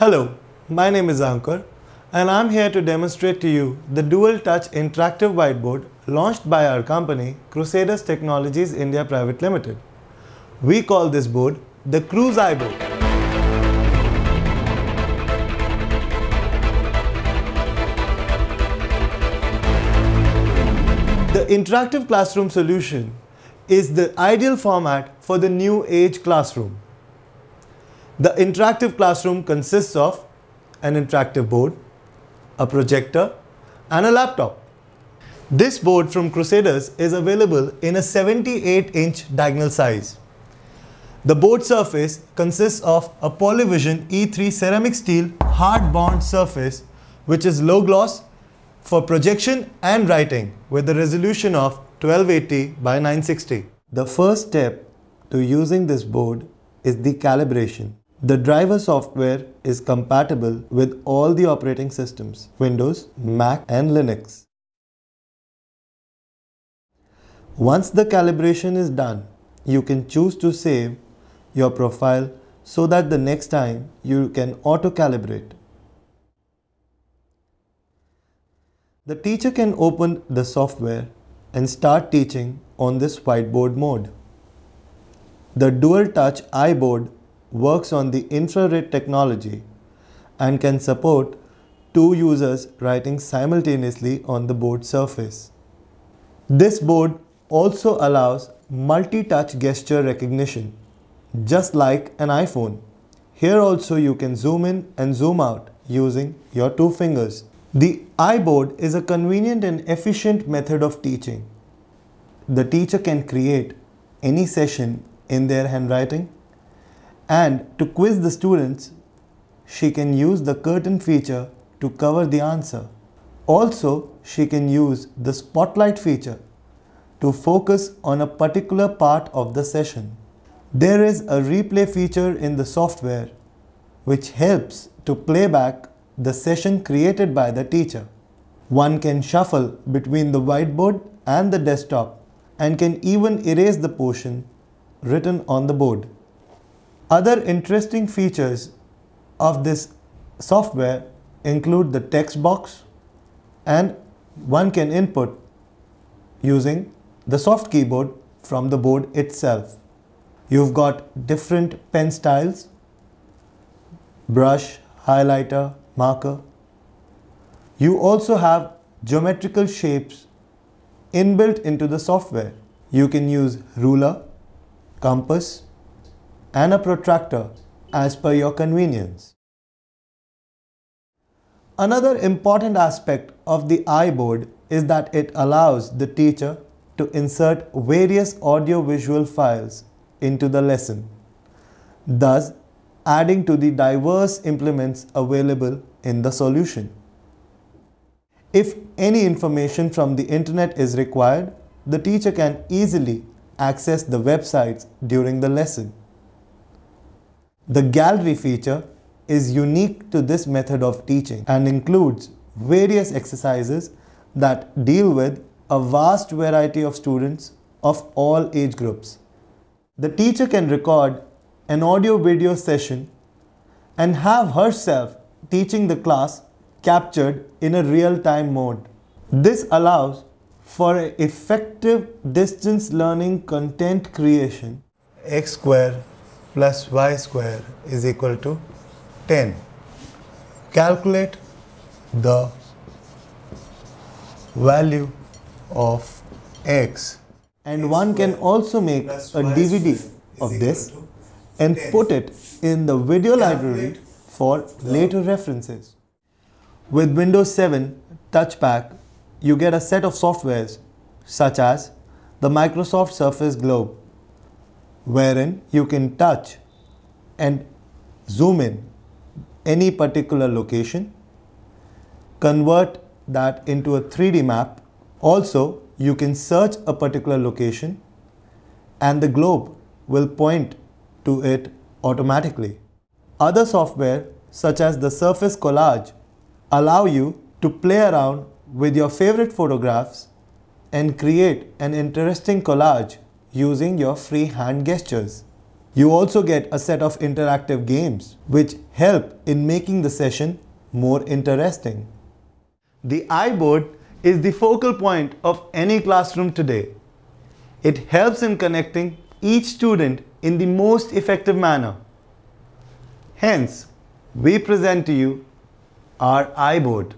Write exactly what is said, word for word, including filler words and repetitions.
Hello, my name is Ankur and I'm here to demonstrate to you the dual touch interactive whiteboard launched by our company Crusaders Technologies India Private Limited. We call this board the CRUSS-i Board. The interactive classroom solution is the ideal format for the new age classroom. The interactive classroom consists of an interactive board, a projector, and a laptop. This board from Crusaders is available in a seventy-eight inch diagonal size. The board surface consists of a PolyVision E three ceramic steel hard bond surface, which is low gloss for projection and writing with a resolution of twelve eighty by nine sixty. The first step to using this board is the calibration. The driver software is compatible with all the operating systems, Windows, Mac and Linux. Once the calibration is done, you can choose to save your profile so that the next time you can auto-calibrate. The teacher can open the software and start teaching on this whiteboard mode. The dual-touch iBoard works on the infrared technology and can support two users writing simultaneously on the board surface. This board also allows multi-touch gesture recognition, just like an iPhone. Here also you can zoom in and zoom out using your two fingers. The iBoard is a convenient and efficient method of teaching. The teacher can create any session in their handwriting, and to quiz the students, she can use the curtain feature to cover the answer. Also, she can use the spotlight feature to focus on a particular part of the session. There is a replay feature in the software which helps to play back the session created by the teacher. One can shuffle between the whiteboard and the desktop and can even erase the portion written on the board. Other interesting features of this software include the text box, and one can input using the soft keyboard from the board itself. You've got different pen styles, brush, highlighter, marker. You also have geometrical shapes inbuilt into the software. You can use ruler, compass and a protractor as per your convenience. Another important aspect of the iBoard is that it allows the teacher to insert various audio-visual files into the lesson, thus adding to the diverse implements available in the solution. If any information from the internet is required, the teacher can easily access the websites during the lesson. The gallery feature is unique to this method of teaching and includes various exercises that deal with a vast variety of students of all age groups. The teacher can record an audio-video session and have herself teaching the class captured in a real-time mode. This allows for effective distance learning content creation. X square plus y square is equal to ten. Calculate the value of x. And one can also make a D V D of this and put it in the video library for later references. With Windows seven Touchback, you get a set of softwares such as the Microsoft Surface Globe, wherein you can touch and zoom in any particular location, convert that into a three D map. Also, you can search a particular location and the globe will point to it automatically. Other software such as the Surface Collage allow you to play around with your favorite photographs and create an interesting collage using your free hand gestures. You also get a set of interactive games which help in making the session more interesting. The iBoard is the focal point of any classroom today. It helps in connecting each student in the most effective manner. Hence, we present to you our iBoard.